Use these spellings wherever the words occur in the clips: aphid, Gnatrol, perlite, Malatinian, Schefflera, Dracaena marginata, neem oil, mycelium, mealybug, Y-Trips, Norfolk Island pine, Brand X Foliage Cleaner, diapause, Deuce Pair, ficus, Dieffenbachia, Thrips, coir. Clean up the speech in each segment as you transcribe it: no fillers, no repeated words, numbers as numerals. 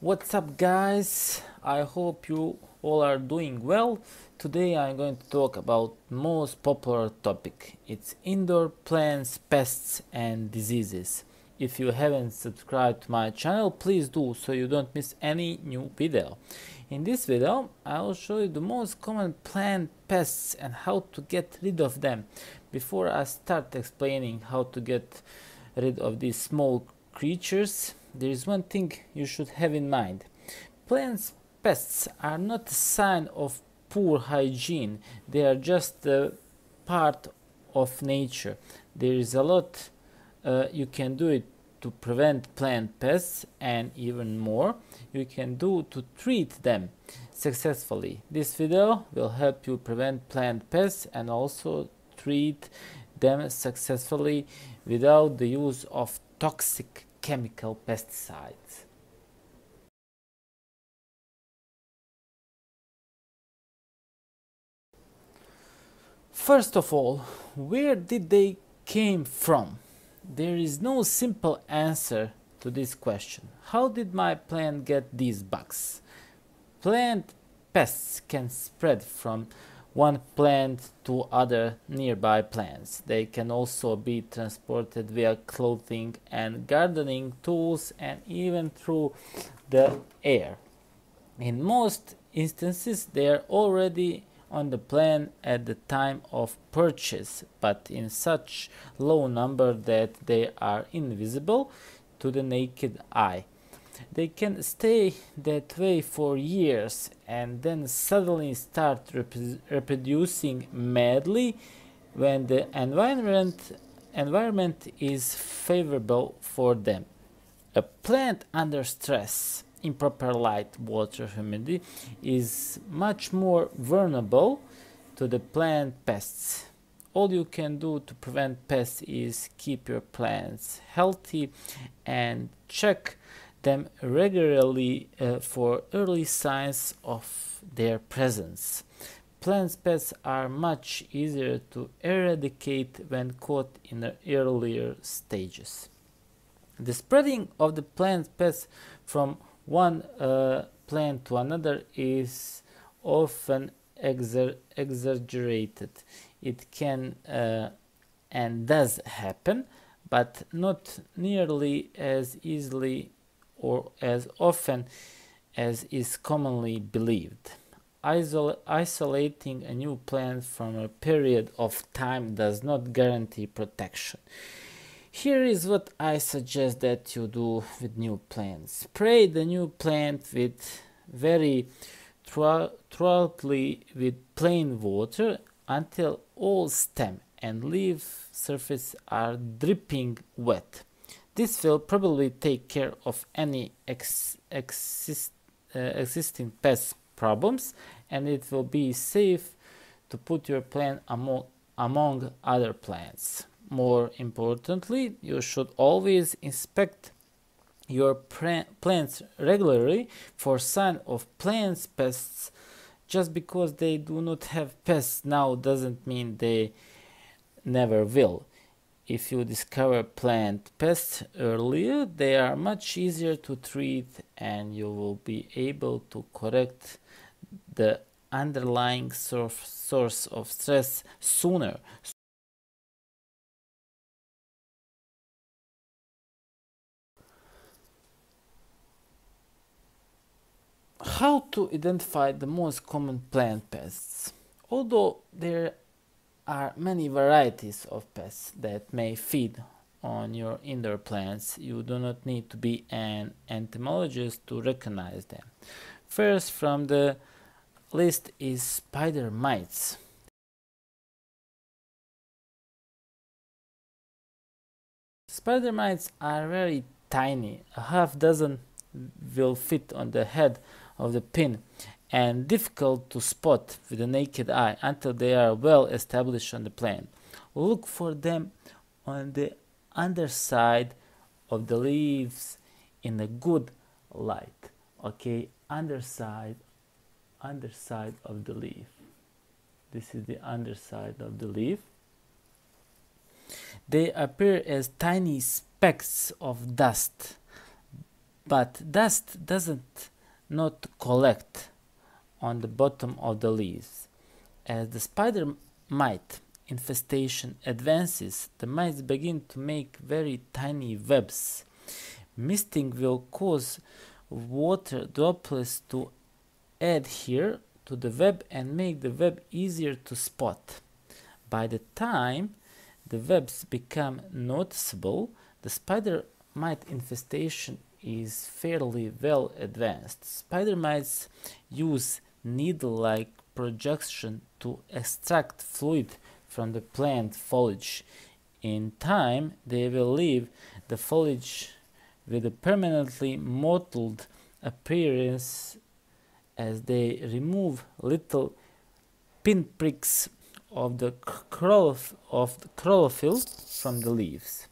What's up, guys? I hope you all are doing well. Today I'm going to talk about most popular topic. It's indoor plants, pests and diseases. If you haven't subscribed to my channel, please do so you don't miss any new video. In this video I will show you the most common plant pests and how to get rid of them. Before I start explaining how to get rid of these small creatures, there is one thing you should have in mind. Plant pests are not a sign of poor hygiene, they are just a part of nature. There is a lot you can do it to prevent plant pests, and even more you can do to treat them successfully. This video will help you prevent plant pests and also treat them successfully without the use of toxic chemical pesticides. First of all, where did they came from? There is no simple answer to this question. How did my plant get these bugs? Plant pests can spread from one plant to other nearby plants. They can also be transported via clothing and gardening tools and even through the air. In most instances they are already on the plant at the time of purchase, but in such low number that they are invisible to the naked eye. They can stay that way for years and then suddenly start reproducing madly when the environment is favorable for them. A plant under stress, improper light, water, humidity is much more vulnerable to the plant pests. All you can do to prevent pests is keep your plants healthy and check them regularly for early signs of their presence. Plant pests are much easier to eradicate when caught in the earlier stages. The spreading of the plant pests from one plant to another is often exaggerated. It can and does happen, but not nearly as easily or as often as is commonly believed. Isolating a new plant from a period of time does not guarantee protection. Here is what I suggest that you do with new plants. Spray the new plant with very thoroughly with plain water until all stem and leaf surface are dripping wet. This will probably take care of any existing pest problems, and it will be safe to put your plant among other plants. More importantly, you should always inspect your plants regularly for sign of plant pests. Just because they do not have pests now doesn't mean they never will. If you discover plant pests earlier, they are much easier to treat and you will be able to correct the underlying source of stress sooner. How to identify the most common plant pests? Although there are many varieties of pests that may feed on your indoor plants, you do not need to be an entomologist to recognize them. First from the list is spider mites. Spider mites are very tiny, a half dozen will fit on the head of the pin, and difficult to spot with the naked eye until they are well established on the plant. Look for them on the underside of the leaves in a good light. Okay, underside of the leaf. This is the underside of the leaf. They appear as tiny specks of dust, but dust doesn't not collect on the bottom of the leaves. As the spider mite infestation advances, the mites begin to make very tiny webs. Misting will cause water droplets to adhere to the web and make the web easier to spot. By the time the webs become noticeable, the spider mite infestation is fairly well advanced. Spider mites use needle-like projection to extract fluid from the plant foliage. In time, they will leave the foliage with a permanently mottled appearance as they remove little pinpricks of the chlorophyll from the leaves.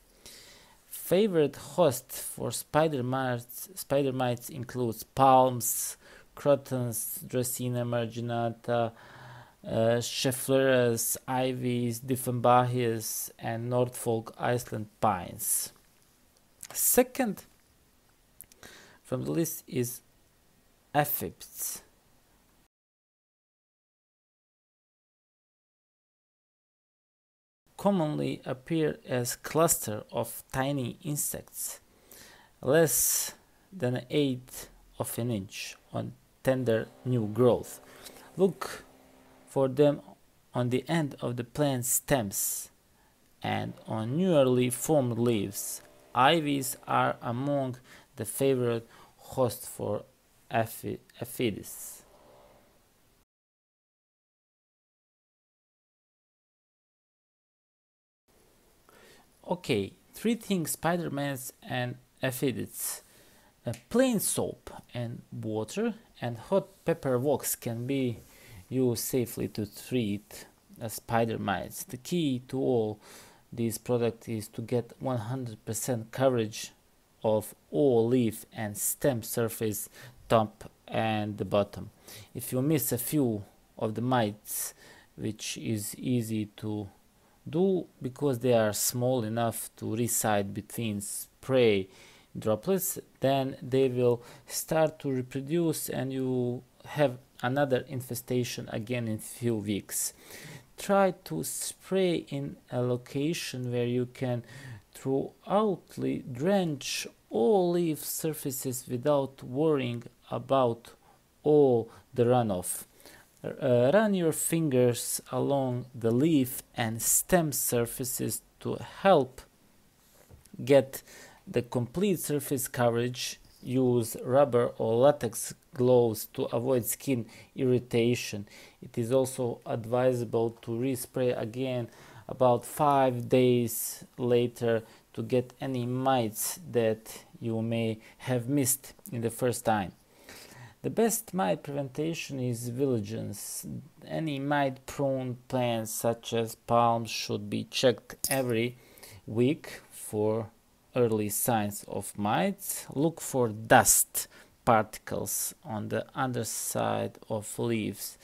Favorite hosts for spider mites includes palms, crotons, Dracaena marginata, Scheffleras, ivies, Dieffenbachias, and Norfolk Island pines. Second from the list is aphids. Commonly appear as cluster of tiny insects, less than 1/8 of an inch on tender new growth. Look for them on the end of the plant's stems and on newly formed leaves. Ivies are among the favorite hosts for aphids. Okay, three things: spider mites and aphids. Plain soap and water and hot pepper wax can be used safely to treat spider mites. The key to all these products is to get 100% coverage of all leaf and stem surface, top and the bottom. If you miss a few of the mites, which is easy to do because they are small enough to reside between spray droplets, then they will start to reproduce and you have another infestation again in few weeks. Try to spray in a location where you can thoroughly drench all leaf surfaces without worrying about all the runoff. Run your fingers along the leaf and stem surfaces to help get the complete surface coverage. Use rubber or latex gloves to avoid skin irritation. It is also advisable to respray again about 5 days later to get any mites that you may have missed in the first time. The best mite prevention is vigilance. Any mite-prone plants such as palms should be checked every week for early signs of mites. Look for dust particles on the underside of leaves.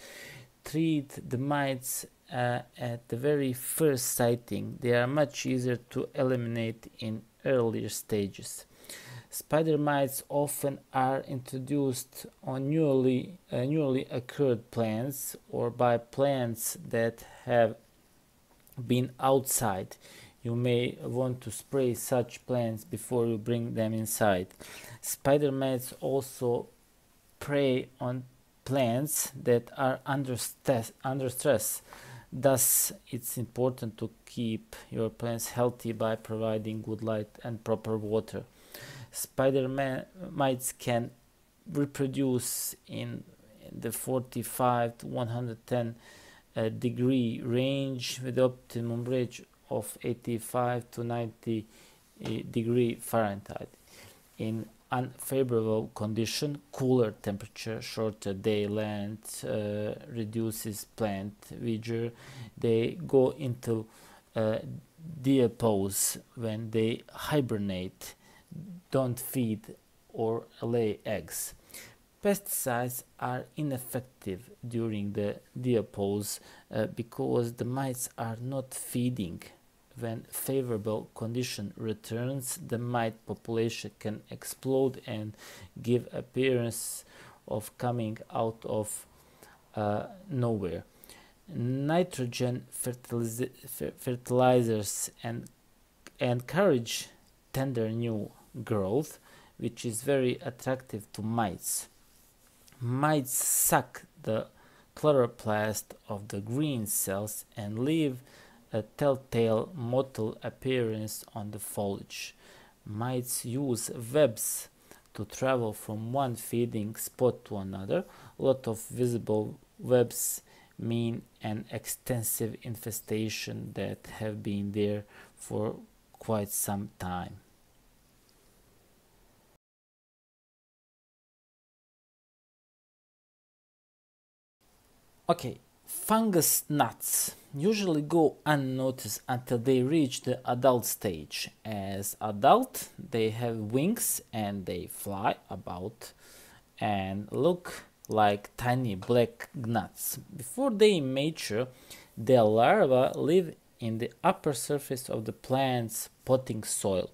Treat the mites at the very first sighting. They are much easier to eliminate in earlier stages. Spider mites often are introduced on newly occurred plants or by plants that have been outside. You may want to spray such plants before you bring them inside. Spider mites also prey on plants that are under stress. Thus, it's important to keep your plants healthy by providing good light and proper water. Spider mites can reproduce in the 45 to 110 degree range with optimum range of 85 to 90 degree Fahrenheit. In unfavorable condition, cooler temperature, shorter day length reduces plant vigor. They go into diapause when they hibernate. Don't feed or lay eggs. Pesticides are ineffective during the diapause because the mites are not feeding. When favorable condition returns, the mite population can explode and give appearance of coming out of nowhere. Nitrogen fertilizers encourage tender new growth, which is very attractive to mites. Mites suck the chloroplast of the green cells and leave a telltale mottled appearance on the foliage. Mites use webs to travel from one feeding spot to another. A lot of visible webs mean an extensive infestation that have been there for quite some time. Okay, fungus gnats usually go unnoticed until they reach the adult stage. As adult, they have wings and they fly about and look like tiny black gnats. Before they mature, their larvae live in the upper surface of the plant's potting soil.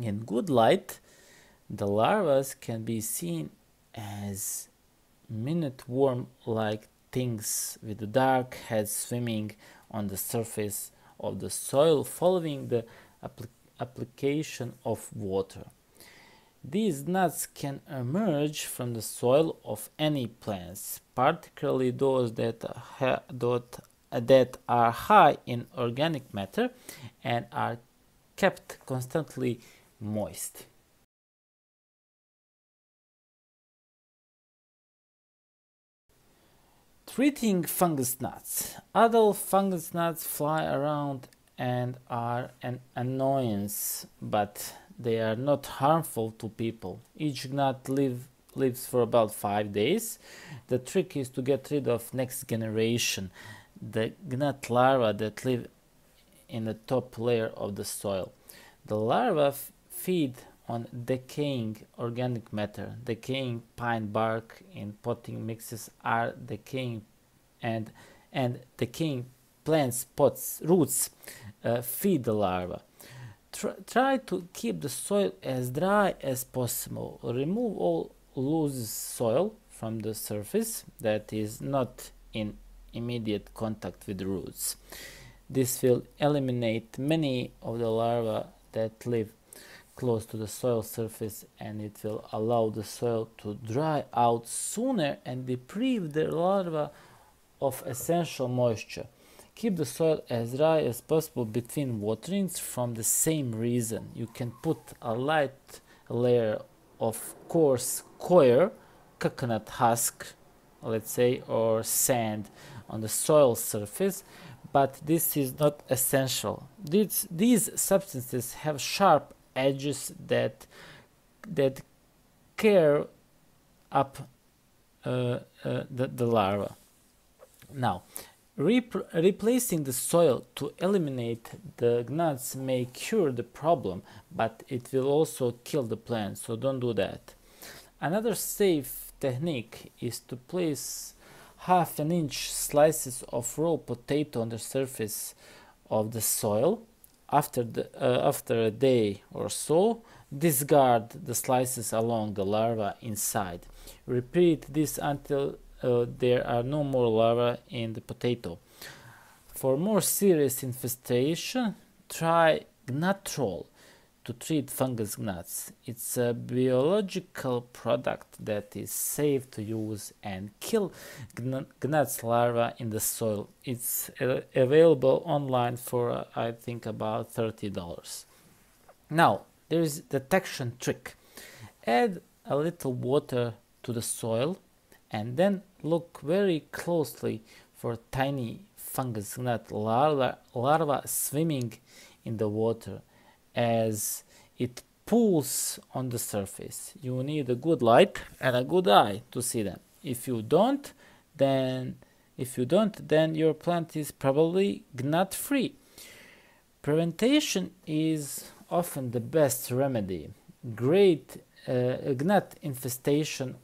In good light, the larvae can be seen as minutewort-like things with dark heads swimming on the surface of the soil following the application of water. These gnats can emerge from the soil of any plants, particularly those that are high in organic matter and are kept constantly moist. Treating fungus gnats. Adult fungus gnats fly around and are an annoyance, but they are not harmful to people. Each gnat lives for about 5 days. The trick is to get rid of next generation, the gnat larvae that live in the top layer of the soil. The larvae feed on decaying organic matter. Decaying pine bark in potting mixes are decaying, and decaying plants' roots feed the larvae. Try to keep the soil as dry as possible. Remove all loose soil from the surface that is not in immediate contact with the roots. This will eliminate many of the larvae that live close to the soil surface, and it will allow the soil to dry out sooner and deprive the larvae of essential moisture. Keep the soil as dry as possible between waterings from the same reason. You can put a light layer of coarse coir, coconut husk, let's say, or sand on the soil surface, but this is not essential. These substances have sharp edges that tear up the larva. Now, Replacing the soil to eliminate the gnats may cure the problem, but it will also kill the plant, so don't do that. Another safe technique is to place ½ inch slices of raw potato on the surface of the soil. After a day or so, discard the slices along the larva inside. Repeat this until there are no more larvae in the potato. For more serious infestation, try Gnatrol to treat fungus gnats. It's a biological product that is safe to use and kill gnats larvae in the soil. It's available online for I think about $30. Now, there is detection trick. Add a little water to the soil and then look very closely for tiny fungus gnat larvae swimming in the water as it pools on the surface. You need a good light and a good eye to see them. If you don't, then your plant is probably gnat-free. Prevention is often the best remedy. Gnat infestation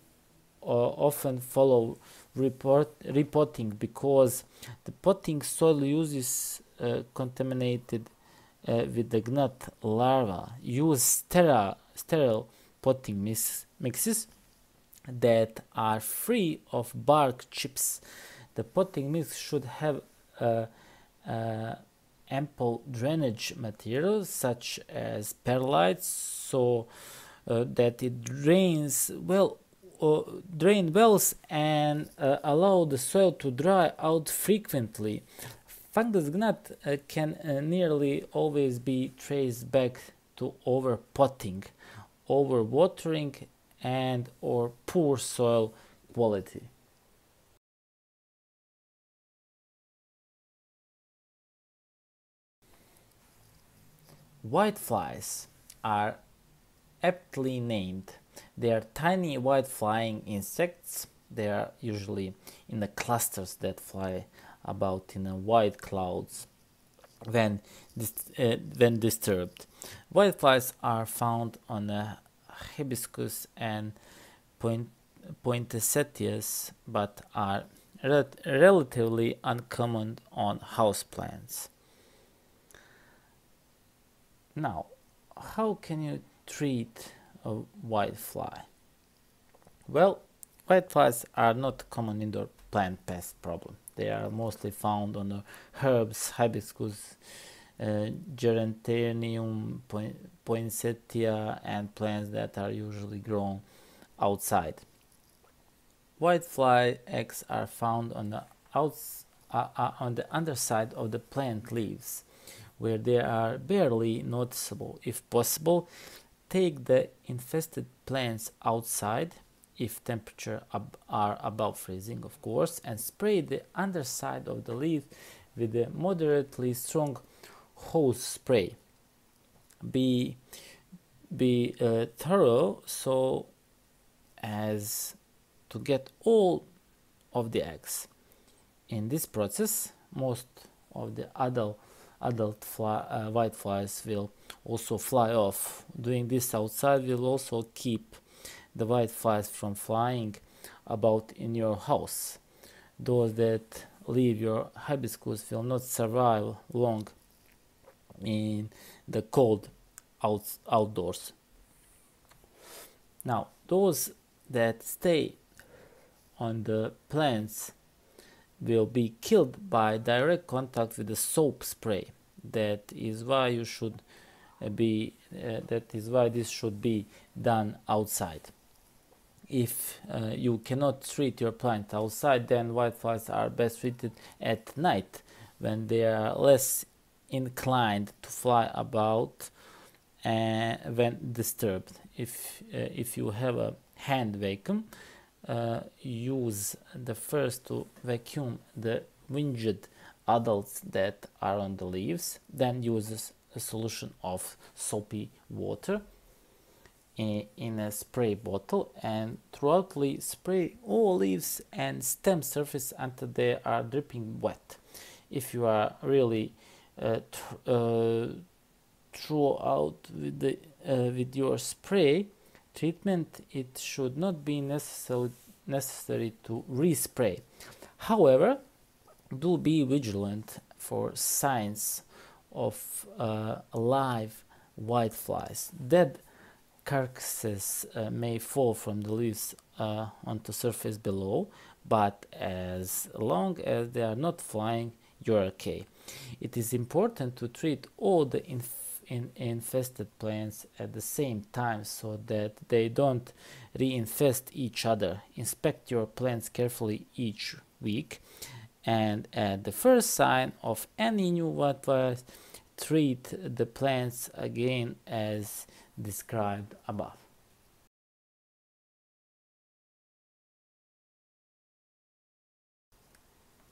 often follow repotting because the potting soil uses contaminated with the gnat larva. Use sterile potting mixes that are free of bark chips. The potting mix should have ample drainage material such as perlite, so that it drains well, and allow the soil to dry out frequently. Fungus gnat can nearly always be traced back to overpotting, overwatering, and or poor soil quality. Whiteflies are aptly named. They are tiny white flying insects. They are usually in the clusters that fly about in white clouds when disturbed. Whiteflies are found on hibiscus and poinsettias, but are relatively uncommon on houseplants. Now, how can you treat a whitefly? Well, whiteflies are not common indoor plant pest problem. They are mostly found on herbs, hibiscus, geranium, poinsettia, and plants that are usually grown outside. Whitefly eggs are found on the underside of the plant leaves, where they are barely noticeable. If possible, take the infested plants outside, if temperatures are above freezing, of course, and spray the underside of the leaf with a moderately strong hose spray. Be thorough so as to get all of the eggs. In this process, most of the adult whiteflies will also fly off. Doing this outside will also keep the whiteflies from flying about in your house. Those that leave your hibiscus will not survive long in the cold outdoors. Now, those that stay on the plants will be killed by direct contact with the soap spray. That is why you should be. That is why this should be done outside. If you cannot treat your plant outside, then whiteflies are best treated at night, when they are less inclined to fly about and when disturbed. If you have a hand vacuum, use the first to vacuum the winged adults that are on the leaves, then uses a solution of soapy water in a spray bottle and thoroughly spray all leaves and stem surface until they are dripping wet. If you are really throughout with your spray treatment, it should not be necessary to respray. However, do be vigilant for signs of live whiteflies. Dead carcasses may fall from the leaves onto surface below, but as long as they are not flying, you're okay. It is important to treat all the infested plants at the same time so that they don't reinfest each other. Inspect your plants carefully each week, and at the first sign of any new whiteflies, treat the plants again as described above.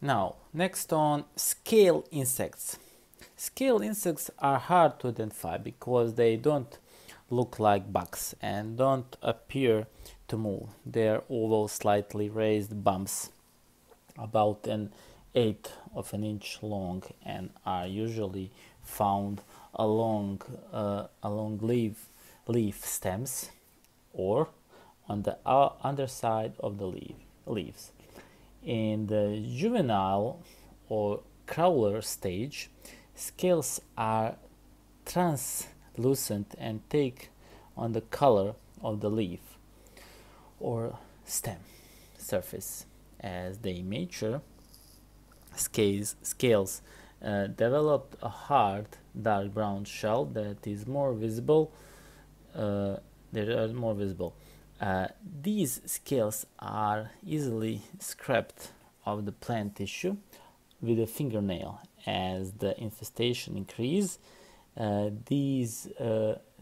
Now, next on scale insects. Scale insects are hard to identify because they don't look like bugs and don't appear to move. They are oval, slightly raised bumps, about 1/8 of an inch long, and are usually found along leaf stems or on the underside of the leaves. In the juvenile or crawler stage, scales are translucent and take on the color of the leaf or stem surface. As they mature, scales develop a hard dark brown shell that is more visible. These scales are easily scraped off the plant tissue with a fingernail. As the infestation increases, these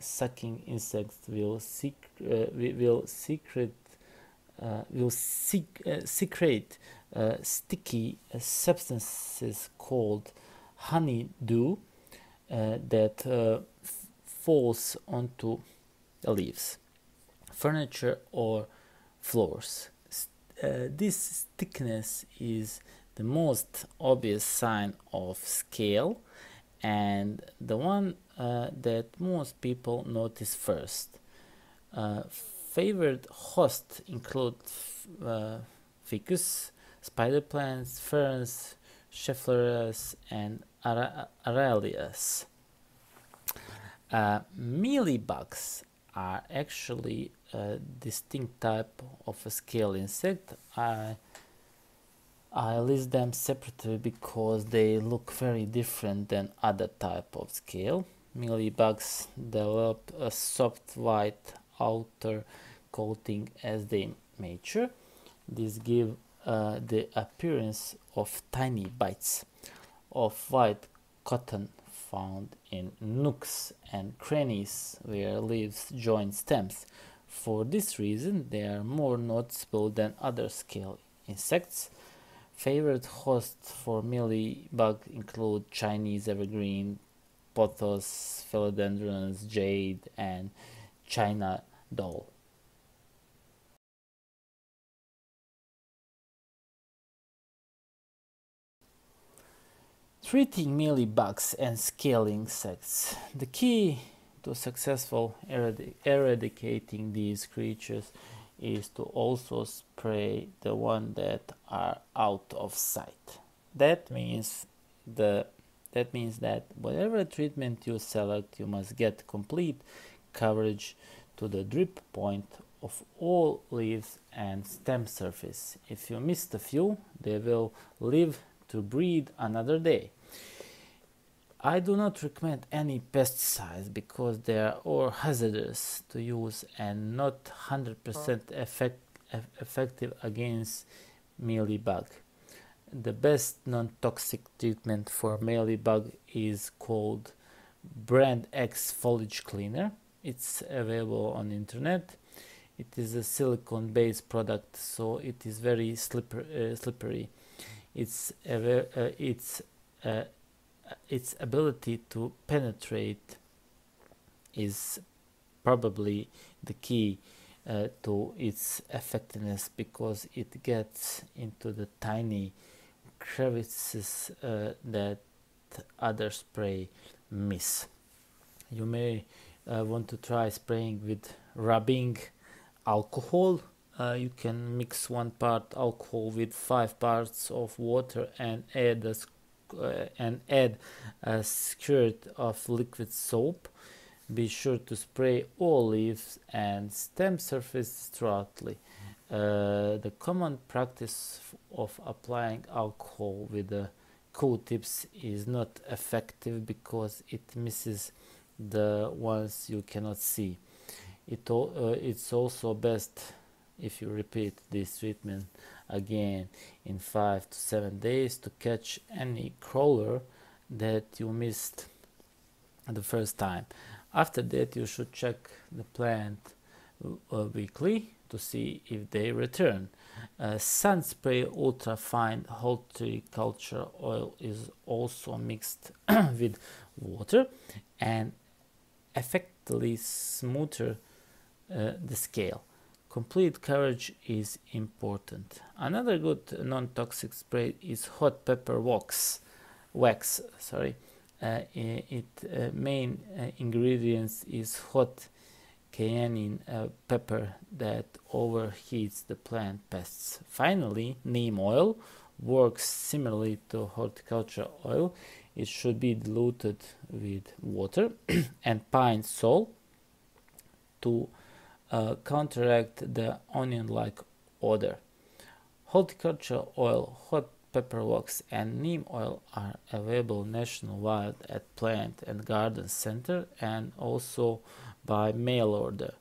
sucking insects will secrete sticky substances called honeydew that falls onto the leaves, furniture, or floors. This thickness is the most obvious sign of scale and the one that most people notice first. Favored hosts include ficus, spider plants, ferns, Scheffleras, and aralias. Mealybugs are actually a distinct type of a scale insect. I list them separately because they look very different than other type of scale. Mealybugs develop a soft white outer coating as they mature. These give the appearance of tiny bites of white cotton found in nooks and crannies where leaves join stems. For this reason, they are more noticeable than other scale insects. Favorite hosts for mealybug include Chinese evergreen, pothos, philodendrons, jade, and China doll. Treating mealybugs and scale insects. The key to successful eradicating these creatures is to also spray the ones that are out of sight. That means that whatever treatment you select, you must get complete coverage to the drip point of all leaves and stem surface. If you missed a few, they will live to breed another day. I do not recommend any pesticides because they are all hazardous to use and not 100% effective against mealybug. The best non-toxic treatment for mealybug is called Brand X Foliage Cleaner. It's available on the internet. It is a silicone-based product, so it is very slippery. Its ability to penetrate is probably the key to its effectiveness because it gets into the tiny crevices that other spray miss. You may want to try spraying with rubbing alcohol. You can mix 1 part alcohol with 5 parts of water and add a squirt of liquid soap. Be sure to spray all leaves and stem surfaces thoroughly. The common practice of applying alcohol with the Q-tips is not effective because it misses the ones you cannot see. It's also best if you repeat this treatment again in 5 to 7 days to catch any crawler that you missed the first time. After that, you should check the plant weekly to see if they return. Sunspray ultra-fine horticulture oil is also mixed with water and effectively smoother the scale. Complete coverage is important. Another good non-toxic spray is hot pepper wax. Its main ingredients is hot cayenne pepper that overheats the plant pests. Finally, neem oil works similarly to horticulture oil. It should be diluted with water and pine sol to counteract the onion-like odor. Horticulture oil, hot pepper wax and neem oil are available nationwide at Plant and Garden Center and also by mail order.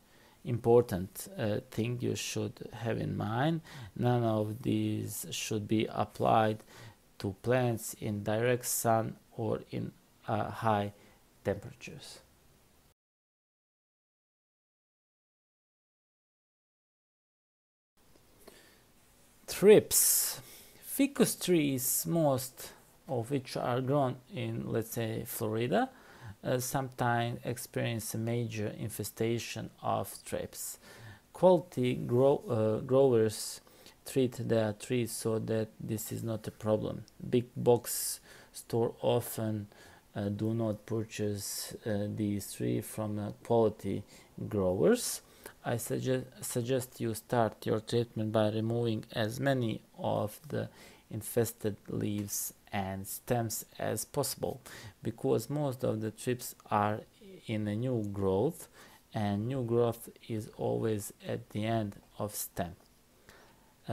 Important thing you should have in mind, none of these should be applied to plants in direct sun or in high temperatures. Trips. Ficus trees, most of which are grown in, let's say, Florida, sometimes experience a major infestation of thrips. Quality growers treat their trees so that this is not a problem. Big box stores often do not purchase these trees from quality growers. I suggest you start your treatment by removing as many of the infested leaves and stems as possible, because most of the trips are in a new growth, and new growth is always at the end of stem.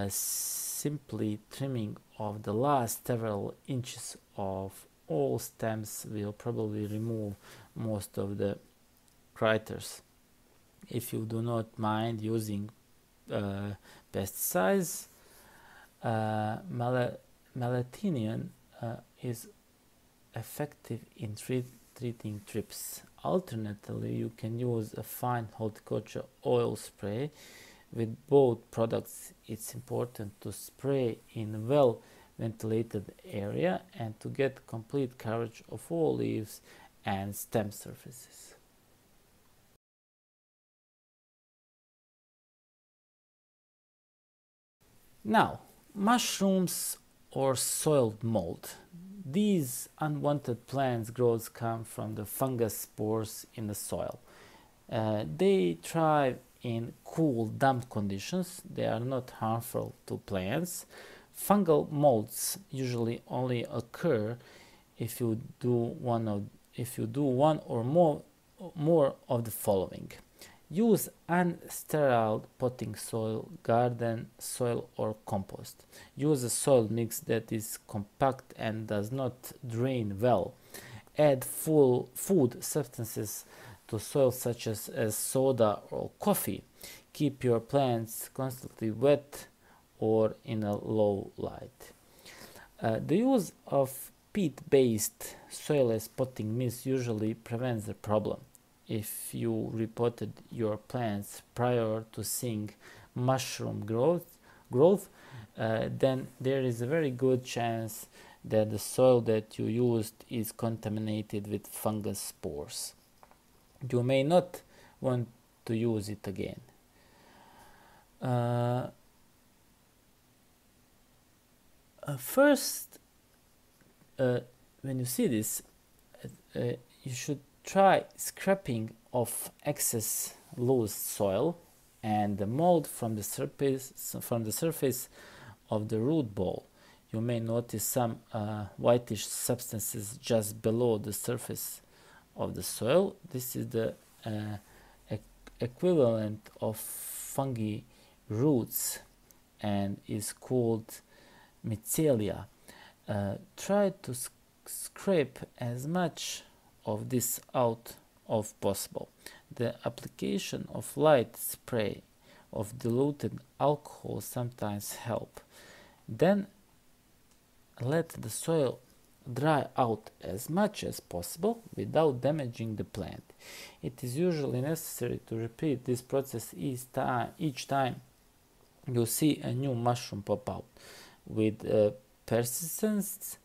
Simply trimming of the last several inches of all stems will probably remove most of the critters. If you do not mind using pesticides, Malatinian is effective in treating thrips. Alternatively, you can use a fine horticulture oil spray. With both products, it's important to spray in well-ventilated area and to get complete coverage of all leaves and stem surfaces. Now, mushrooms or soiled mold. These unwanted plants' growth comes from the fungus spores in the soil. They thrive in cool, damp conditions. They are not harmful to plants. Fungal molds usually only occur if you do one or more of the following. Use unsterile potting soil, garden soil or compost. Use a soil mix that is compact and does not drain well. Add full food substances to soil such as soda or coffee. Keep your plants constantly wet or in a low light. The use of peat-based soilless potting mix usually prevents the problem. If you repotted your plants prior to seeing mushroom growth, then there is a very good chance that the soil that you used is contaminated with fungus spores. You may not want to use it again. When you see this, you should try scraping off excess loose soil and the mold from the surface of the root ball. You may notice some whitish substances just below the surface of the soil. This is the equivalent of fungi roots and is called mycelia. Try to scrape as much of this out of possible. The application of light spray of diluted alcohol sometimes help. Then let the soil dry out as much as possible without damaging the plant. It is usually necessary to repeat this process each time you see a new mushroom pop out. With persistence